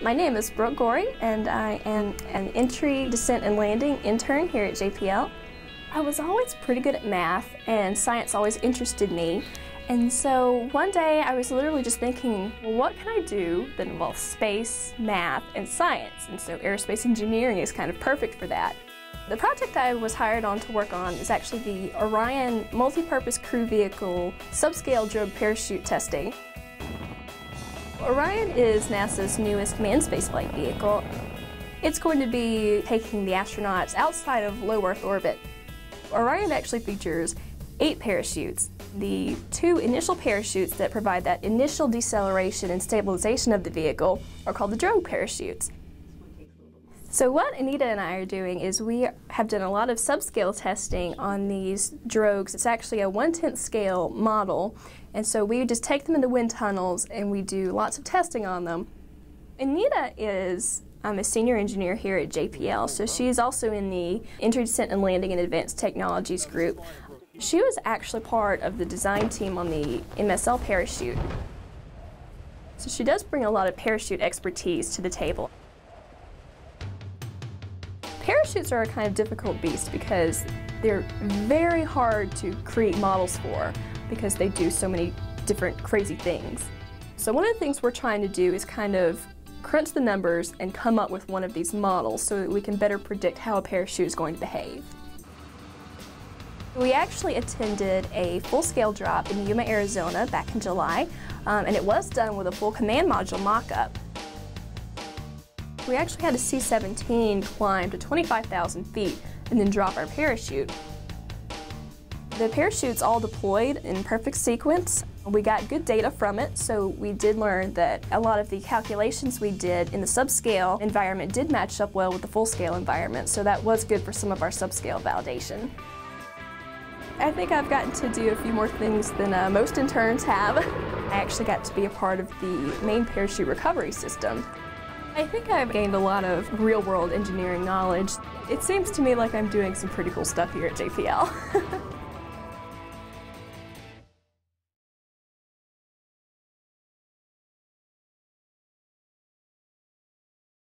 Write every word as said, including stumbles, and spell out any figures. My name is Brooke Goree, and I am an entry, descent, and landing intern here at J P L. I was always pretty good at math, and science always interested me. And so one day I was literally just thinking, well, what can I do that involves space, math, and science? And so aerospace engineering is kind of perfect for that. The project I was hired on to work on is actually the Orion multipurpose crew vehicle subscale drone parachute testing. Orion is NASA's newest manned spaceflight vehicle. It's going to be taking the astronauts outside of low Earth orbit. Orion actually features eight parachutes. The two initial parachutes that provide that initial deceleration and stabilization of the vehicle are called the drone parachutes. So what Anita and I are doing is we have done a lot of subscale testing on these drogues. It's actually a one-tenth scale model, and so we just take them into wind tunnels and we do lots of testing on them. Anita is um, a senior engineer here at J P L, so she's also in the Entry, Descent, and Landing and Advanced Technologies group. She was actually part of the design team on the M S L parachute. So she does bring a lot of parachute expertise to the table. Parachutes are a kind of difficult beast because they're very hard to create models for because they do so many different crazy things. So one of the things we're trying to do is kind of crunch the numbers and come up with one of these models so that we can better predict how a parachute is going to behave. We actually attended a full-scale drop in Yuma, Arizona back in July, um, and it was done with a full command module mock-up. We actually had a C seventeen climb to twenty-five thousand feet and then drop our parachute. The parachutes all deployed in perfect sequence. We got good data from it, so we did learn that a lot of the calculations we did in the subscale environment did match up well with the full-scale environment, so that was good for some of our subscale validation. I think I've gotten to do a few more things than uh, most interns have. I actually got to be a part of the main parachute recovery system. I think I've gained a lot of real-world engineering knowledge. It seems to me like I'm doing some pretty cool stuff here at J P L.